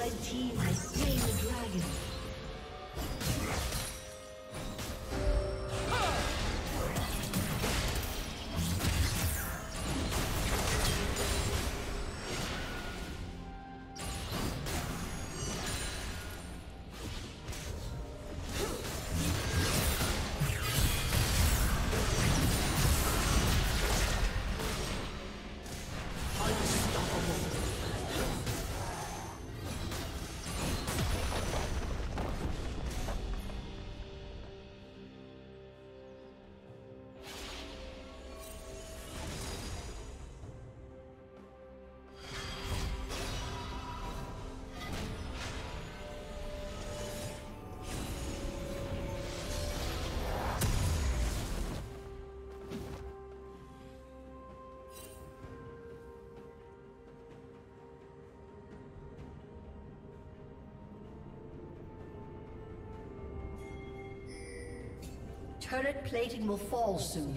Red team has slain the dragon. Turret plating will fall soon.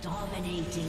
Dominating.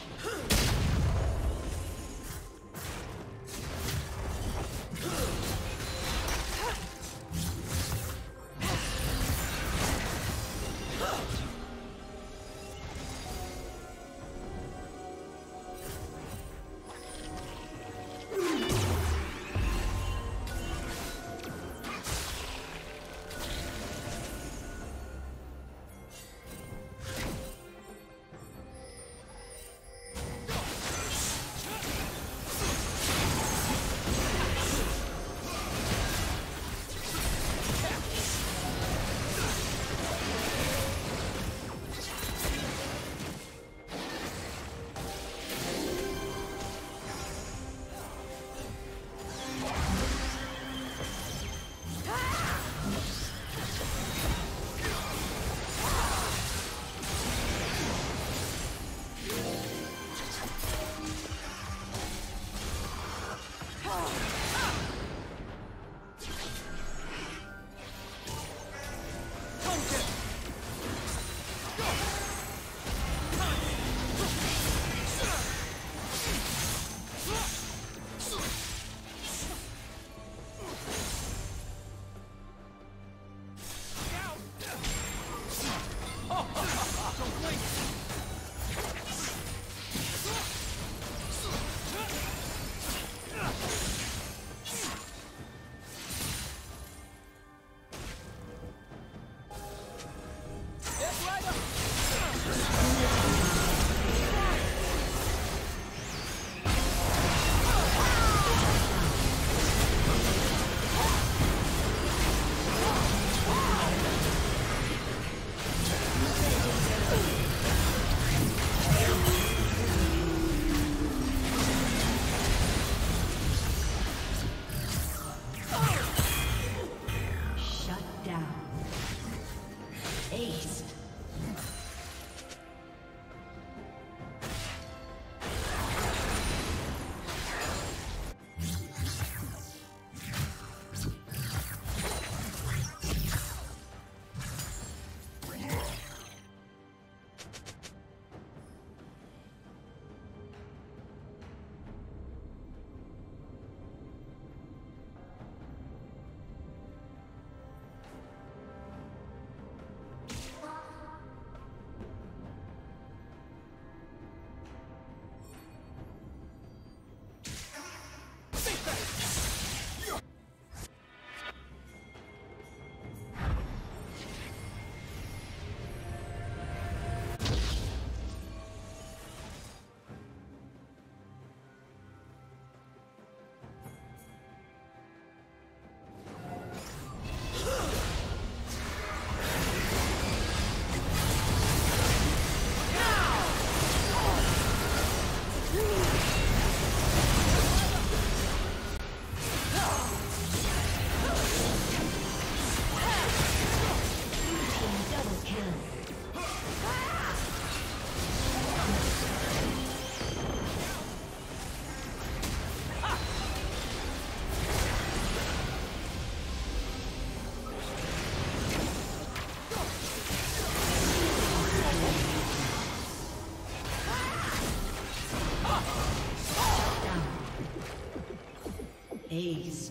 Aced.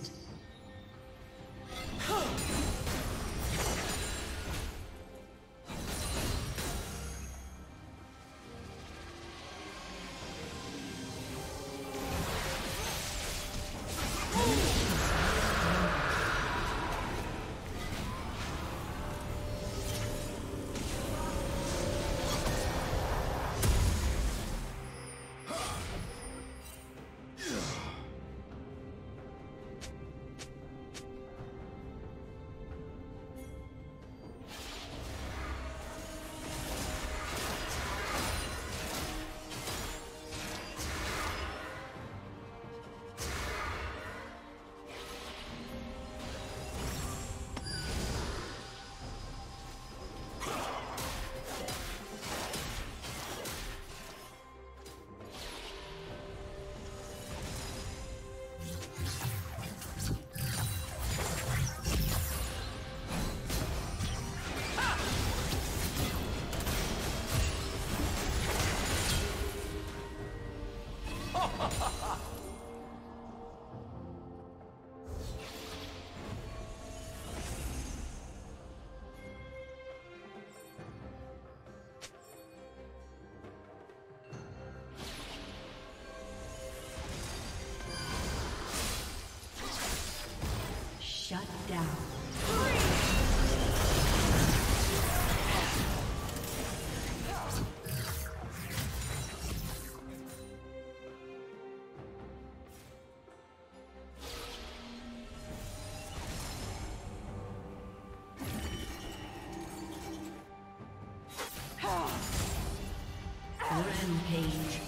Rampage.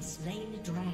Slain the dragon.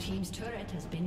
Team's turret has been